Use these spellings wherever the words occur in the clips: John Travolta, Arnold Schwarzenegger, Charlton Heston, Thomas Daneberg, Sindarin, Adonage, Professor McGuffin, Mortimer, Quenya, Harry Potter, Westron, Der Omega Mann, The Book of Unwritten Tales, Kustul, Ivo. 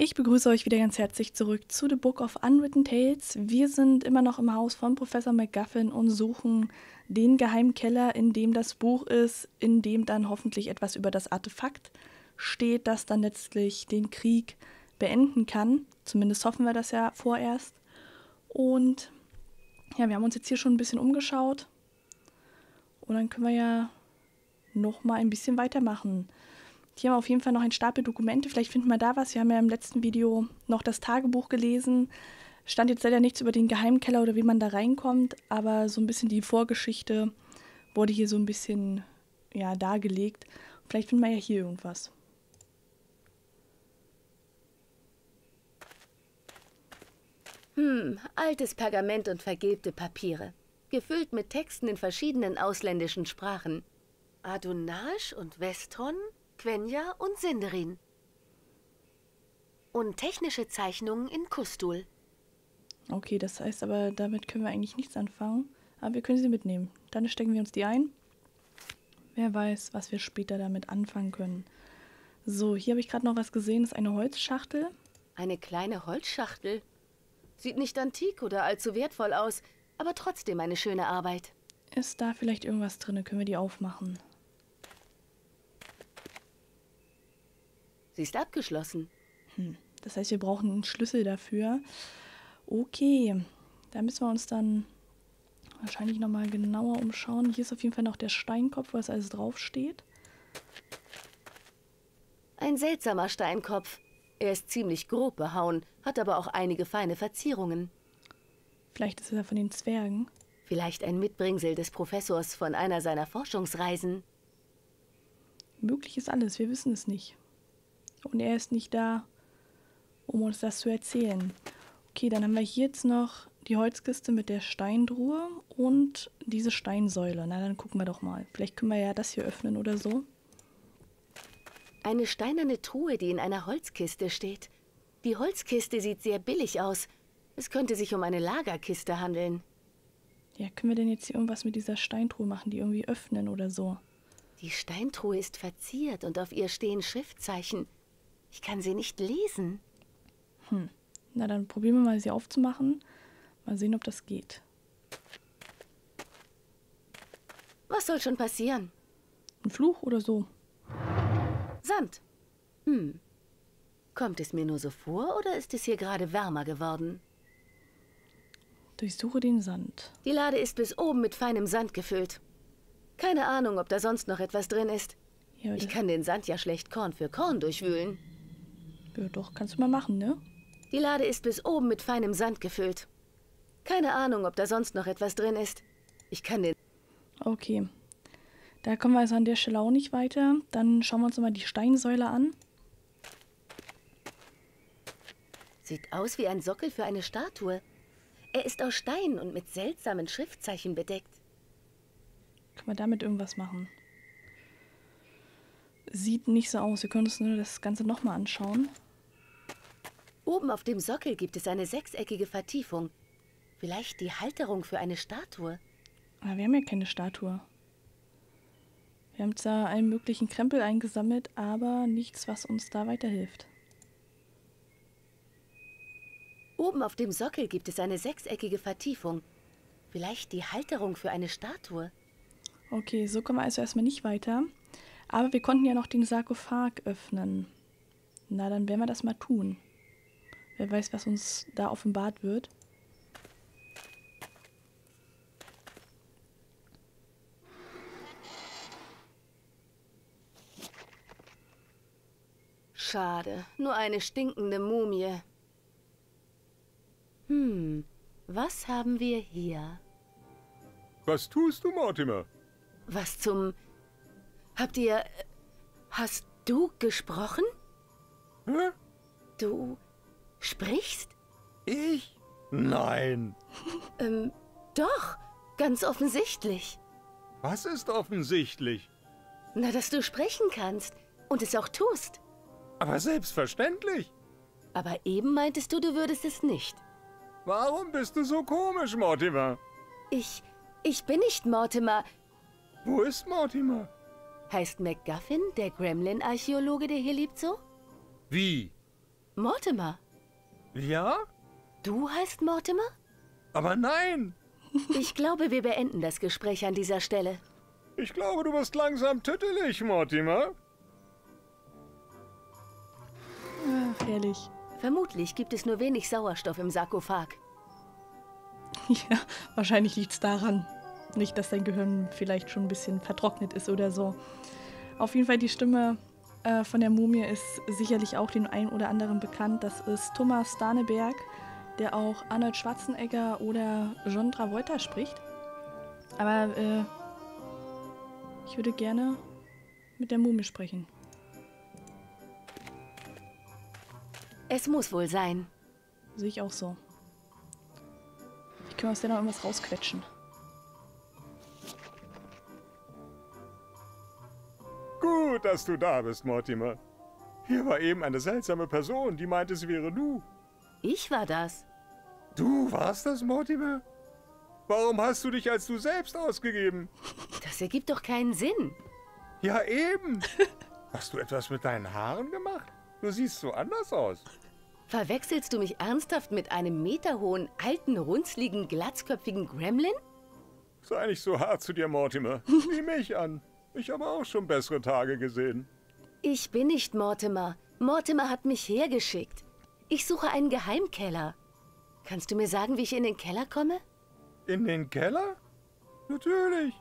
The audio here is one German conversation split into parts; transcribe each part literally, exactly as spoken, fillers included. Ich begrüße euch wieder ganz herzlich zurück zu The Book of Unwritten Tales. Wir sind immer noch im Haus von Professor McGuffin und suchen den Geheimkeller, in dem das Buch ist, in dem dann hoffentlich etwas über das Artefakt steht, das dann letztlich den Krieg beenden kann. Zumindest hoffen wir das ja vorerst. Und ja, wir haben uns jetzt hier schon ein bisschen umgeschaut. Und dann können wir ja nochmal ein bisschen weitermachen. Hier haben wir auf jeden Fall noch einen Stapel Dokumente. Vielleicht finden wir da was. Wir haben ja im letzten Video noch das Tagebuch gelesen. Stand jetzt leider nichts über den Geheimkeller oder wie man da reinkommt. Aber so ein bisschen die Vorgeschichte wurde hier so ein bisschen ja, dargelegt. Vielleicht finden wir ja hier irgendwas. Hm, altes Pergament und vergilbte Papiere. Gefüllt mit Texten in verschiedenen ausländischen Sprachen. Adonage und Westron, Quenya und Sindarin. Und technische Zeichnungen in Kustul. Okay, das heißt aber, damit können wir eigentlich nichts anfangen. Aber wir können sie mitnehmen. Dann stecken wir uns die ein. Wer weiß, was wir später damit anfangen können. So, hier habe ich gerade noch was gesehen. Das ist eine Holzschachtel. Eine kleine Holzschachtel? Sieht nicht antik oder allzu wertvoll aus, aber trotzdem eine schöne Arbeit. Ist da vielleicht irgendwas drin? Können wir die aufmachen? Sie ist abgeschlossen. Hm. Das heißt, wir brauchen einen Schlüssel dafür. Okay, da müssen wir uns dann wahrscheinlich nochmal genauer umschauen. Hier ist auf jeden Fall noch der Steinkopf, wo das alles draufsteht. Ein seltsamer Steinkopf. Er ist ziemlich grob behauen, hat aber auch einige feine Verzierungen. Vielleicht ist er von den Zwergen. Vielleicht ein Mitbringsel des Professors von einer seiner Forschungsreisen. Möglich ist alles, wir wissen es nicht. Und er ist nicht da, um uns das zu erzählen. Okay, dann haben wir hier jetzt noch die Holzkiste mit der Steindruhe und diese Steinsäule. Na, dann gucken wir doch mal. Vielleicht können wir ja das hier öffnen oder so. Eine steinerne Truhe, die in einer Holzkiste steht. Die Holzkiste sieht sehr billig aus. Es könnte sich um eine Lagerkiste handeln. Ja, können wir denn jetzt hier irgendwas mit dieser Steintruhe machen, die irgendwie öffnen oder so? Die Steintruhe ist verziert und auf ihr stehen Schriftzeichen. Ich kann sie nicht lesen. Hm. Na, dann probieren wir mal, sie aufzumachen. Mal sehen, ob das geht. Was soll schon passieren? Ein Fluch oder so? Sand. Hm. Kommt es mir nur so vor oder ist es hier gerade wärmer geworden? Durchsuche den Sand. Die Lade ist bis oben mit feinem Sand gefüllt. Keine Ahnung, ob da sonst noch etwas drin ist. Ja, ich kann den Sand ja schlecht Korn für Korn durchwühlen. Ja, doch, kannst du mal machen, ne? Die Lade ist bis oben mit feinem Sand gefüllt. Keine Ahnung, ob da sonst noch etwas drin ist. Ich kann den... Okay. Da kommen wir also an der Stelle auch nicht weiter. Dann schauen wir uns mal die Steinsäule an. Sieht aus wie ein Sockel für eine Statue. Er ist aus Stein und mit seltsamen Schriftzeichen bedeckt. Können wir damit irgendwas machen? Sieht nicht so aus. Wir können uns nur das Ganze nochmal anschauen. Oben auf dem Sockel gibt es eine sechseckige Vertiefung. Vielleicht die Halterung für eine Statue. Aber wir haben ja keine Statue. Wir haben zwar allen möglichen Krempel eingesammelt, aber nichts, was uns da weiterhilft. Oben auf dem Sockel gibt es eine sechseckige Vertiefung. Vielleicht die Halterung für eine Statue. Okay, so kommen wir also erstmal nicht weiter. Aber wir konnten ja noch den Sarkophag öffnen. Na, dann werden wir das mal tun. Wer weiß, was uns da offenbart wird. Schade, nur eine stinkende Mumie. Hm, was haben wir hier? Was tust du, Mortimer? Was zum... Habt ihr... Hast du gesprochen? Hä? Du sprichst? Ich? Nein. ähm, doch, ganz offensichtlich. Was ist offensichtlich? Na, dass du sprechen kannst und es auch tust. Aber selbstverständlich. Aber eben meintest du, du würdest es nicht. Warum bist du so komisch, Mortimer? Ich... ich bin nicht Mortimer. Wo ist Mortimer? Heißt McGuffin der Gremlin-Archäologe, der hier lebt, so? Wie? Mortimer. Ja? Du heißt Mortimer? Aber nein! Ich glaube, wir beenden das Gespräch an dieser Stelle. Ich glaube, du wirst langsam tüttelig, Mortimer. Ach, herrlich. Vermutlich gibt es nur wenig Sauerstoff im Sarkophag. Ja, wahrscheinlich liegt es daran. Nicht, dass dein Gehirn vielleicht schon ein bisschen vertrocknet ist oder so. Auf jeden Fall, die Stimme äh, von der Mumie ist sicherlich auch dem einen oder anderen bekannt. Das ist Thomas Daneberg, der auch Arnold Schwarzenegger oder John Travolta spricht. Aber äh, ich würde gerne mit der Mumie sprechen. Es muss wohl sein. Sehe ich auch so. Ich kann aus der noch irgendwas rausquetschen. Gut, dass du da bist, Mortimer. Hier war eben eine seltsame Person, die meinte, sie wäre du. Ich war das. Du warst das, Mortimer? Warum hast du dich als du selbst ausgegeben? Das ergibt doch keinen Sinn. Ja, eben. Hast du etwas mit deinen Haaren gemacht? Du siehst so anders aus. Verwechselst du mich ernsthaft mit einem meterhohen, alten, runzligen, glatzköpfigen Gremlin? Sei nicht so hart zu dir, Mortimer. Sieh mich an. Ich habe auch schon bessere Tage gesehen. Ich bin nicht Mortimer. Mortimer hat mich hergeschickt. Ich suche einen Geheimkeller. Kannst du mir sagen, wie ich in den Keller komme? In den Keller? Natürlich.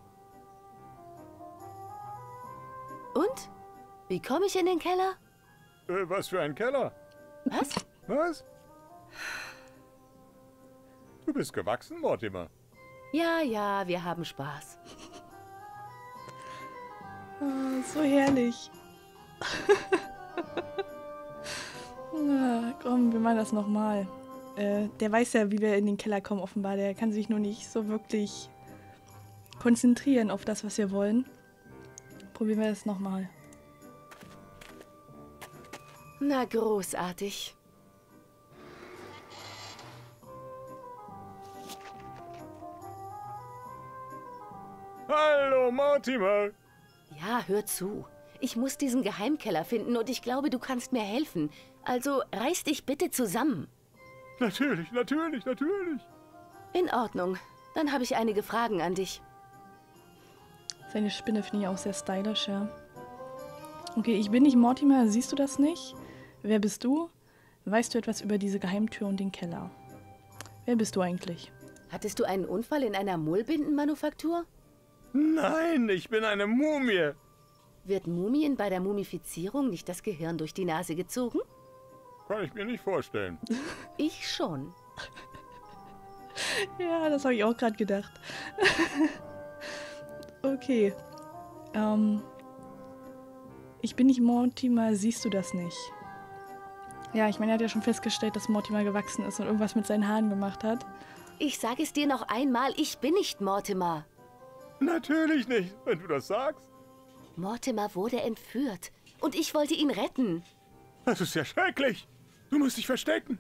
Und? Wie komme ich in den Keller? Äh, was für ein Keller? Was? Was? Du bist gewachsen, Mortimer. Ja, ja, wir haben Spaß. Oh, so herrlich. Na, komm, wir machen das nochmal. Äh, der weiß ja, wie wir in den Keller kommen, offenbar. Der kann sich nur nicht so wirklich konzentrieren auf das, was wir wollen. Probieren wir das nochmal. Na, großartig. Hallo, Mortimer. Ja, hör zu. Ich muss diesen Geheimkeller finden und ich glaube, du kannst mir helfen. Also reiß dich bitte zusammen. Natürlich, natürlich, natürlich. In Ordnung. Dann habe ich einige Fragen an dich. Seine Spinne finde ich auch sehr stylisch, ja. Okay, ich bin nicht Mortimer, siehst du das nicht? Wer bist du? Weißt du etwas über diese Geheimtür und den Keller? Wer bist du eigentlich? Hattest du einen Unfall in einer Mullbindenmanufaktur? Nein, ich bin eine Mumie. Wird Mumien bei der Mumifizierung nicht das Gehirn durch die Nase gezogen? Kann ich mir nicht vorstellen. Ich schon. Ja, das habe ich auch gerade gedacht. Okay. Ähm... Ich bin nicht Mortimer, siehst du das nicht? Ja, ich meine, er hat ja schon festgestellt, dass Mortimer gewachsen ist und irgendwas mit seinen Haaren gemacht hat. Ich sage es dir noch einmal, ich bin nicht Mortimer. Natürlich nicht, wenn du das sagst. Mortimer wurde entführt und ich wollte ihn retten. Das ist ja schrecklich. Du musst dich verstecken.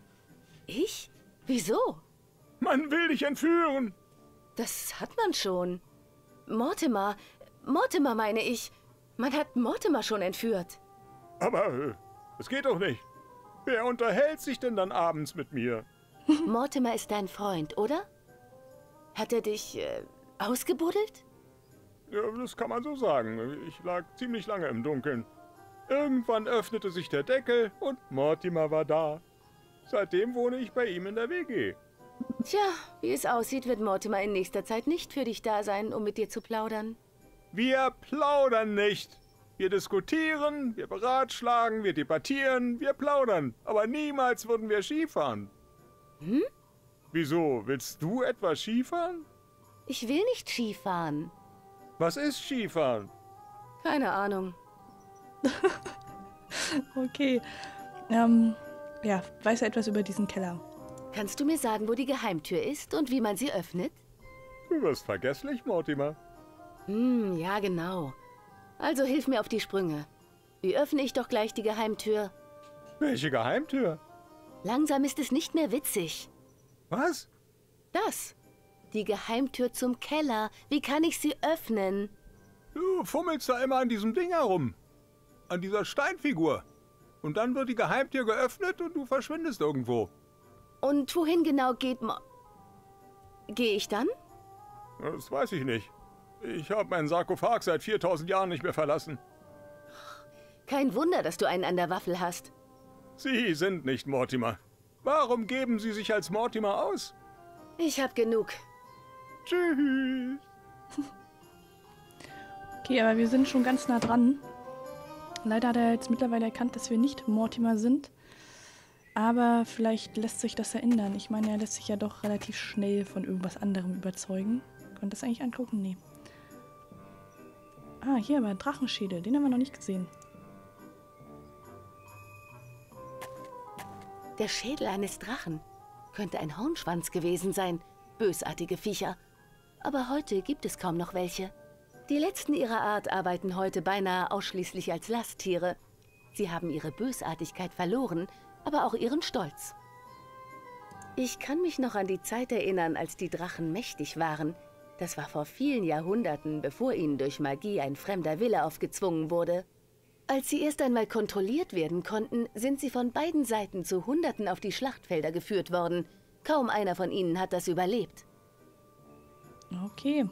Ich? Wieso? Man will dich entführen. Das hat man schon. Mortimer, Mortimer meine ich. Man hat Mortimer schon entführt. Aber es geht doch nicht. Wer unterhält sich denn dann abends mit mir? Mortimer ist dein Freund, oder? Hat er dich äh, ausgebuddelt? Ja, das kann man so sagen. Ich lag ziemlich lange im Dunkeln. Irgendwann öffnete sich der Deckel und Mortimer war da. Seitdem wohne ich bei ihm in der W G. Tja, wie es aussieht, wird Mortimer in nächster Zeit nicht für dich da sein, um mit dir zu plaudern. Wir plaudern nicht. Wir diskutieren, wir beratschlagen, wir debattieren, wir plaudern. Aber niemals würden wir Skifahren. Hm? Wieso? Willst du etwa Skifahren? Ich will nicht Skifahren. Was ist Skifahren? Keine Ahnung. Okay. Ähm, ja, weiß er etwas über diesen Keller? Kannst du mir sagen, wo die Geheimtür ist und wie man sie öffnet? Du wirst vergesslich, Mortimer. Hm, ja genau. Also hilf mir auf die Sprünge. Wie öffne ich doch gleich die Geheimtür? Welche Geheimtür? Langsam ist es nicht mehr witzig. Was? Das. Die Geheimtür zum Keller. Wie kann ich sie öffnen? Du fummelst da immer an diesem Ding herum. An dieser Steinfigur. Und dann wird die Geheimtür geöffnet und du verschwindest irgendwo. Und wohin genau geht man? Gehe ich dann? Das weiß ich nicht. Ich habe meinen Sarkophag seit viertausend Jahren nicht mehr verlassen. Kein Wunder, dass du einen an der Waffel hast. Sie sind nicht Mortimer. Warum geben Sie sich als Mortimer aus? Ich habe genug. Tschüss. Okay, aber wir sind schon ganz nah dran. Leider hat er jetzt mittlerweile erkannt, dass wir nicht Mortimer sind. Aber vielleicht lässt sich das ändern. Ich meine, er lässt sich ja doch relativ schnell von irgendwas anderem überzeugen. Konnte das eigentlich angucken? Nee. Ah, hier aber ein Drachenschädel. Den haben wir noch nicht gesehen. Der Schädel eines Drachen könnte ein Hornschwanz gewesen sein. Bösartige Viecher. Aber heute gibt es kaum noch welche. Die letzten ihrer Art arbeiten heute beinahe ausschließlich als Lasttiere. Sie haben ihre Bösartigkeit verloren, aber auch ihren Stolz. Ich kann mich noch an die Zeit erinnern, als die Drachen mächtig waren. Das war vor vielen Jahrhunderten, bevor ihnen durch Magie ein fremder Wille aufgezwungen wurde. Als sie erst einmal kontrolliert werden konnten, sind sie von beiden Seiten zu Hunderten auf die Schlachtfelder geführt worden. Kaum einer von ihnen hat das überlebt. Okay.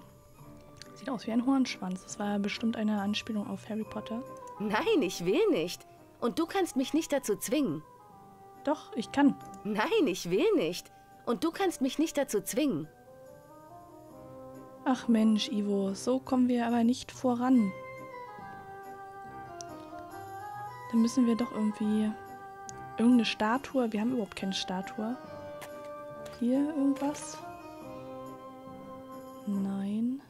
Sieht aus wie ein Hornschwanz. Das war bestimmt eine Anspielung auf Harry Potter. Nein, ich will nicht. Und du kannst mich nicht dazu zwingen. Doch, ich kann. Nein, ich will nicht. Und du kannst mich nicht dazu zwingen. Ach Mensch, Ivo, so kommen wir aber nicht voran. Dann müssen wir doch irgendwie irgendeine Statue. Wir haben überhaupt keine Statue. Hier irgendwas? Nein.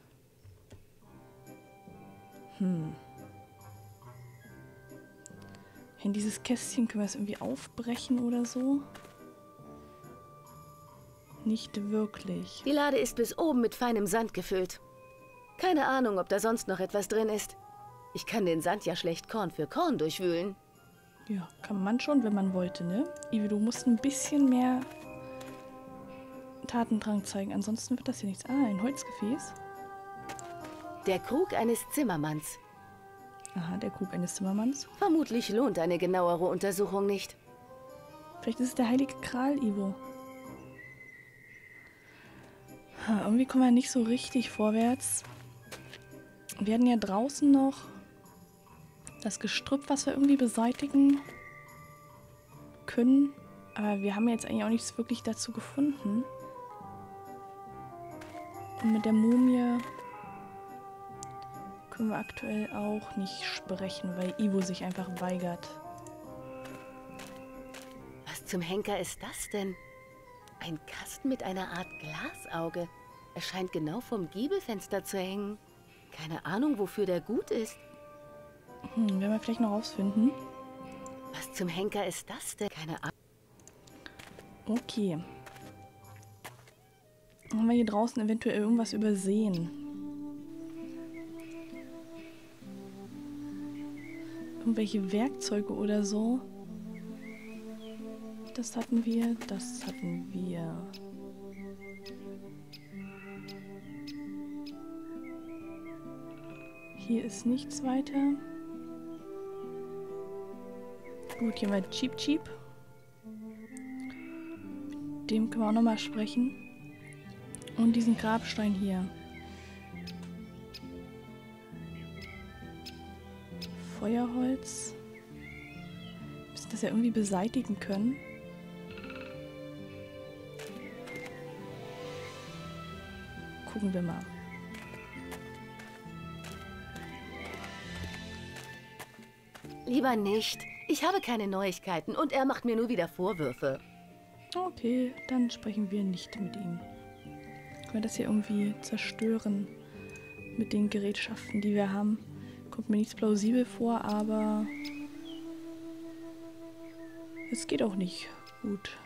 Hm. In dieses Kästchen können wir es irgendwie aufbrechen oder so? Nicht wirklich. Die Lade ist bis oben mit feinem Sand gefüllt. Keine Ahnung, ob da sonst noch etwas drin ist. Ich kann den Sand ja schlecht Korn für Korn durchwühlen. Ja, kann man schon, wenn man wollte, ne? Ivi, du musst ein bisschen mehr Tatendrang zeigen, ansonsten wird das hier nichts. Ah, ein Holzgefäß. Der Krug eines Zimmermanns. Aha, der Krug eines Zimmermanns. Vermutlich lohnt eine genauere Untersuchung nicht. Vielleicht ist es der heilige Kral, Ivo. Ha, irgendwie kommen wir nicht so richtig vorwärts. Wir hatten ja draußen noch das Gestrüpp, was wir irgendwie beseitigen können. Aber wir haben jetzt eigentlich auch nichts wirklich dazu gefunden. Und mit der Mumie können wir aktuell auch nicht sprechen, weil Ivo sich einfach weigert. Was zum Henker ist das denn? Ein Kasten mit einer Art Glasauge. Er scheint genau vom Giebelfenster zu hängen. Keine Ahnung, wofür der gut ist. Hm, werden wir vielleicht noch rausfinden. Was zum Henker ist das denn? Keine Ahnung. Okay. Haben wir hier draußen eventuell irgendwas übersehen? Irgendwelche Werkzeuge oder so. Das hatten wir, das hatten wir. Hier ist nichts weiter. Gut, hier haben wir Cheep Cheep. Mit dem können wir auch nochmal sprechen. Und diesen Grabstein hier. Feuerholz. Wir müssen das ja irgendwie beseitigen können. Gucken wir mal. Lieber nicht. Ich habe keine Neuigkeiten und er macht mir nur wieder Vorwürfe. Okay, dann sprechen wir nicht mit ihm. Können wir das hier irgendwie zerstören mit den Gerätschaften, die wir haben? Kommt mir nichts plausibel vor, aber es geht auch nicht gut.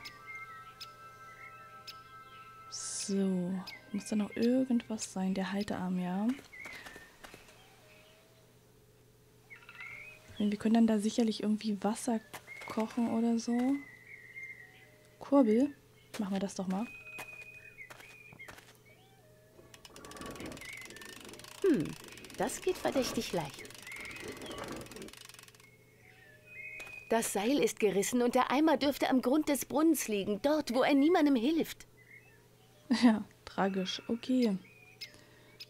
So, muss da noch irgendwas sein? Der Haltearm, ja. Wir können dann da sicherlich irgendwie Wasser kochen oder so. Kurbel, machen wir das doch mal. Hm. Das geht verdächtig leicht. Das Seil ist gerissen und der Eimer dürfte am Grund des Brunnens liegen, dort, wo er niemandem hilft. Ja, tragisch. Okay.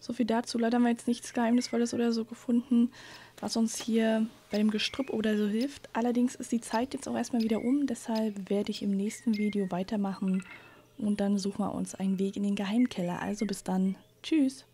So viel dazu. Leider haben wir jetzt nichts Geheimnisvolles oder so gefunden, was uns hier bei dem Gestrüpp oder so hilft. Allerdings ist die Zeit jetzt auch erstmal wieder um, deshalb werde ich im nächsten Video weitermachen und dann suchen wir uns einen Weg in den Geheimkeller. Also bis dann. Tschüss.